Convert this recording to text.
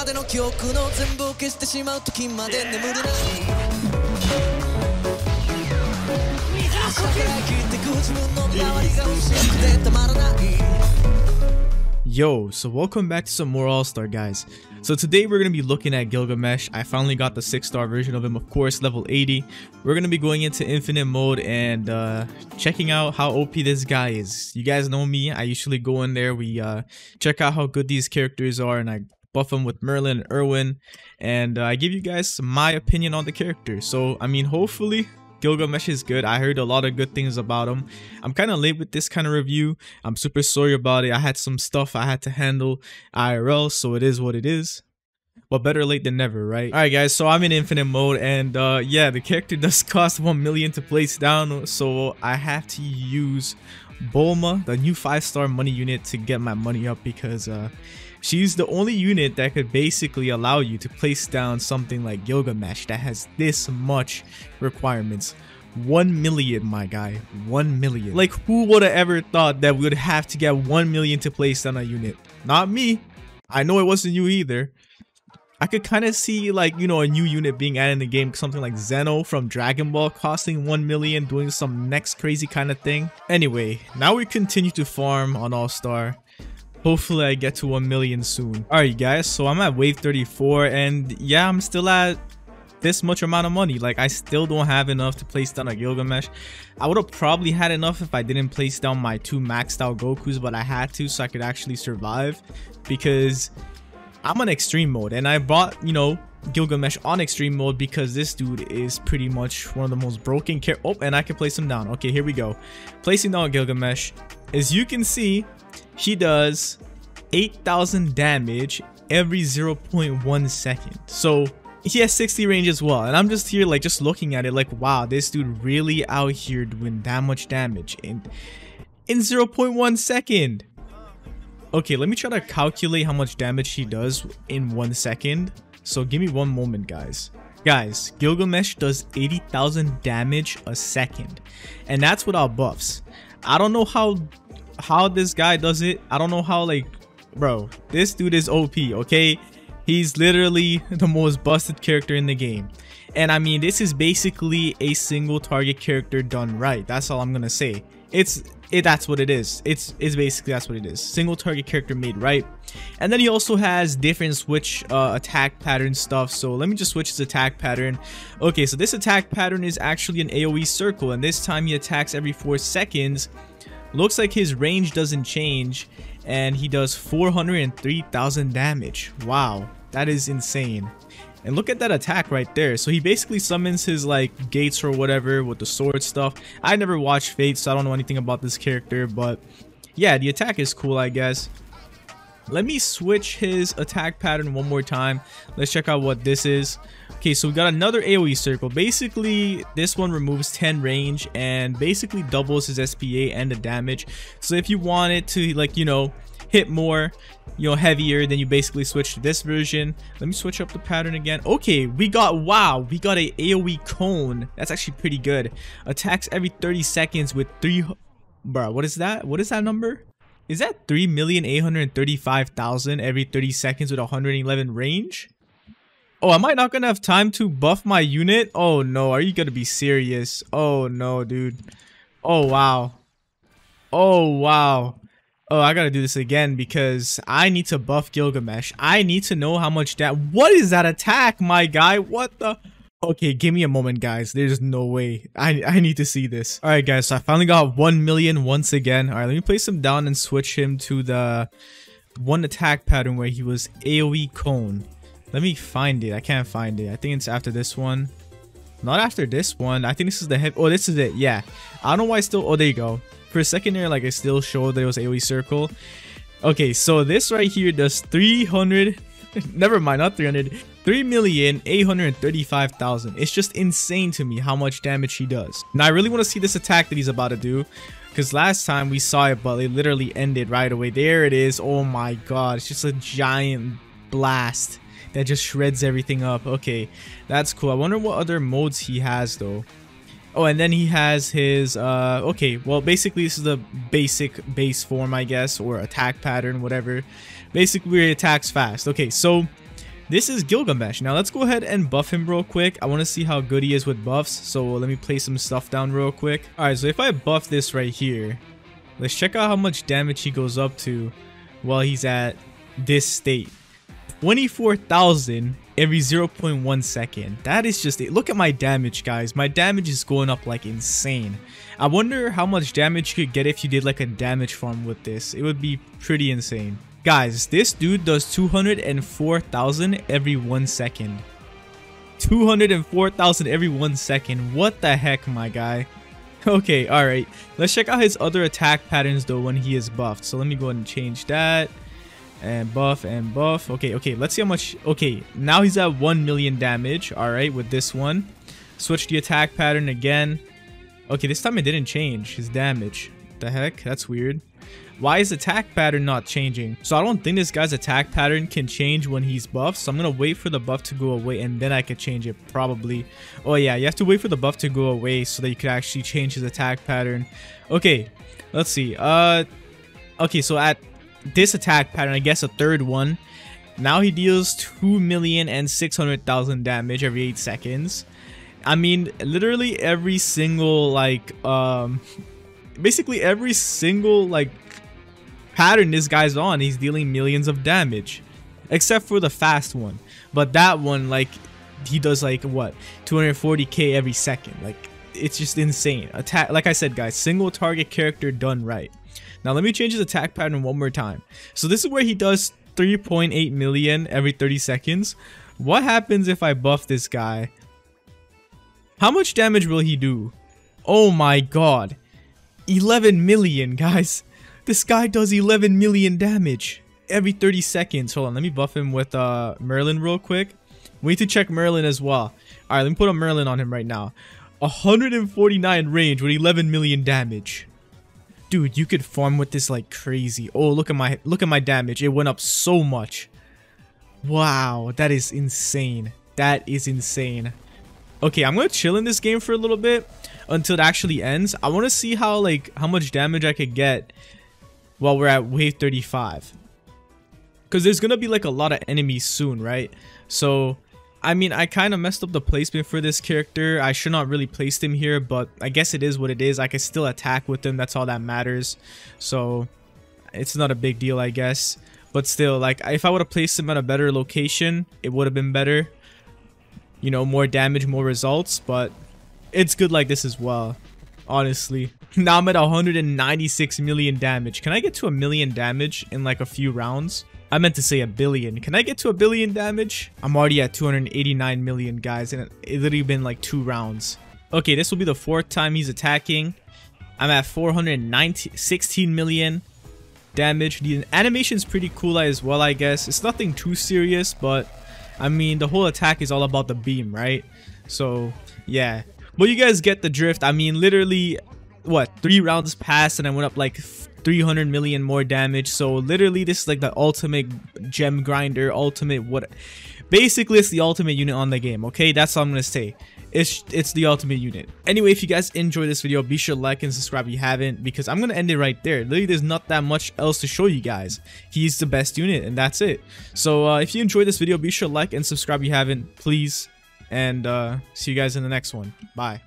までの記憶の全部消してしまう時まで眠れない明日から生きてく自分の周りが欲しくてたまらないYo, so welcome back to some more All-Star, guys. So today we're going to be looking at Gilgamesh. I finally got the 6-star version of him, of course, level 80. We're going to be going into infinite mode and checking out how OP this guy is. You guys know me, I usually go in there, we check out how good these characters are, and I buff them with Merlin and Erwin, and I give you guys my opinion on the character. So, I mean, hopefully Gilgamesh is good. I heard a lot of good things about him. I'm kind of late with this kind of review. I'm super sorry about it. I had some stuff I had to handle IRL, so it is what it is. But better late than never, right? Alright guys, so I'm in infinite mode, and yeah, the character does cost 1 million to place down, so I have to use Bulma, the new 5-star money unit, to get my money up, because she's the only unit that could basically allow you to place down something like Gilgamesh that has this much requirements. 1 million, my guy. 1 million. Like, who would have ever thought that we would have to get 1 million to place down a unit? Not me. I know it wasn't you either. I could kind of see, like, you know, a new unit being added in the game, something like Zeno from Dragon Ball costing 1 million, doing some next crazy kind of thing. Anyway, now we continue to farm on All-Star. Hopefully I get to 1 million soon. Alright guys, so I'm at wave 34, and yeah, I'm still at this much amount of money. Like, I still don't have enough to place down a Gilgamesh. I would have probably had enough if I didn't place down my 2 maxed out Gokus, but I had to so I could actually survive, because I'm on extreme mode, and I bought, you know, Gilgamesh on extreme mode because this dude is pretty much one of the most broken characters. Oh, and I can place him down. Okay, here we go. Placing down Gilgamesh. As you can see, she does 8,000 damage every 0.1 second. So he has 60 range as well. And I'm just here, like, just looking at it like, wow, this dude really out here doing that much damage in 0.1 second. Okay, let me try to calculate how much damage she does in 1 second. So give me one moment, guys. Guys, Gilgamesh does 80,000 damage a second. And that's without buffs. I don't know how this guy does it. I don't know how, like, bro, this dude is OP, okay? He's literally the most busted character in the game. And I mean, this is basically a single target character done right. That's all I'm gonna say. That's what it is. It's basically, that's what it is. Single target character made right. And then he also has different switch attack pattern stuff. So let me just switch his attack pattern. Okay, so this attack pattern is actually an AoE circle, and this time he attacks every 4 seconds. Looks like his range doesn't change, and he does 403,000 damage. Wow, that is insane. And look at that attack right there. So he basically summons his, like, gates or whatever with the sword stuff. I never watched Fate, so I don't know anything about this character, but yeah, the attack is cool, I guess. Let me switch his attack pattern one more time. Let's check out what this is. Okay, so we got another AoE circle. Basically, this one removes 10 range and basically doubles his SPA and the damage. So if you want it to, like, you know, hit more, you know, heavier, then you basically switch to this version. Let me switch up the pattern again. Okay, we got, wow, we got a AoE cone. That's actually pretty good. Attacks every 30 seconds with 3, bro, what is that? What is that number? Is that 3,835,000 every 30 seconds with 111 range? Oh, am I not gonna have time to buff my unit? Oh no, are you gonna be serious? Oh no, dude. Oh wow. Oh wow. Oh, I gotta do this again because I need to buff Gilgamesh. I need to know how much that. What is that attack, my guy? What the? Okay, give me a moment, guys. There's no way. I need to see this. All right, guys. So I finally got 1 million once again. All right, let me place him down and switch him to the one attack pattern where he was AoE cone. Let me find it. I can't find it. I think it's after this one. Not after this one. I think this is the heavy. Oh, this is it. Yeah. I don't know why I still. Oh, there you go. For a second there, like, I still showed that it was AoE circle. Okay, so this right here does 300. Never mind, not 300. 3,835,000. It's just insane to me how much damage he does. Now I really want to see this attack that he's about to do, because last time we saw it, but it literally ended right away. There it is. Oh my god, it's just a giant blast that just shreds everything up. Okay, that's cool. I wonder what other modes he has though. Oh, and then he has his okay, well, basically this is the base form, I guess, or attack pattern, whatever. Basically, he attacks fast. Okay, so This is Gilgamesh. Now let's go ahead and buff him real quick. I want to see how good he is with buffs, so let me place some stuff down real quick. Alright, so if I buff this right here, let's check out how much damage he goes up to while he's at this state. 24,000 every 0.1 second. That is just it. Look at my damage, guys. My damage is going up like insane. I wonder how much damage you could get if you did like a damage farm with this. It would be pretty insane. Guys, this dude does 204,000 every 1 second. 204,000 every 1 second. What the heck, my guy? Okay, alright. Let's check out his other attack patterns though when he is buffed. So let me go ahead and change that. And buff and buff. Okay, let's see how much. Okay, now he's at 1 million damage. Alright, with this one. Switch the attack pattern again. Okay, this time it didn't change his damage. The heck? That's weird. Why is attack pattern not changing? So I don't think this guy's attack pattern can change when he's buffed, so I'm gonna wait for the buff to go away and then I could change it probably. Oh yeah, you have to wait for the buff to go away so that you could actually change his attack pattern. Okay, let's see. Okay, so at this attack pattern, I guess a third one, now he deals 2,600,000 damage every 8 seconds. I mean, literally every single like basically every single like pattern this guy's on, he's dealing millions of damage, except for the fast one. But that one, like, he does like what, 240k every second. Like, it's just insane. Attack, like I said, guys, single target character done right. Now let me change his attack pattern one more time. So this is where he does 3.8 million every 30 seconds. What happens if I buff this guy? How much damage will he do? Oh my god, 11 million, guys. This guy does 11 million damage every 30 seconds. Hold on, let me buff him with Merlin real quick. We need to check Merlin as well. Alright, let me put a Merlin on him right now. 149 range with 11 million damage. Dude, you could farm with this like crazy. Oh, look at my damage. It went up so much. Wow, that is insane. That is insane. Okay, I'm gonna chill in this game for a little bit until it actually ends. I wanna see how like how much damage I could get while we're at wave 35. Cause there's gonna be like a lot of enemies soon, right? So I mean, I kind of messed up the placement for this character. I should not really place him here, but I guess it is what it is. I can still attack with him. That's all that matters. So it's not a big deal, I guess. But still, like, if I would have placed him at a better location, it would have been better. You know, more damage, more results. But it's good like this as well, honestly. Now I'm at 196 million damage. Can I get to 1 million damage in like a few rounds? I meant to say 1 billion. Can I get to 1 billion damage? I'm already at 289 million, guys, and it's literally been like 2 rounds. Okay, this will be the 4th time he's attacking. I'm at 416 million damage. The animation's pretty cool as well, I guess. It's nothing too serious, but I mean, the whole attack is all about the beam, right? So, yeah. But you guys get the drift. I mean, literally, what, 3 rounds passed and I went up like 300 million more damage. So literally this is like the ultimate gem grinder, ultimate what, basically it's the ultimate unit on the game. Okay, that's all I'm gonna say. It's the ultimate unit. Anyway, if you guys enjoyed this video, be sure to like and subscribe if you haven't, because I'm gonna end it right there. Literally there's not that much else to show you guys. He's the best unit and that's it. So if you enjoyed this video, be sure to like and subscribe if you haven't, please, and see you guys in the next one. Bye.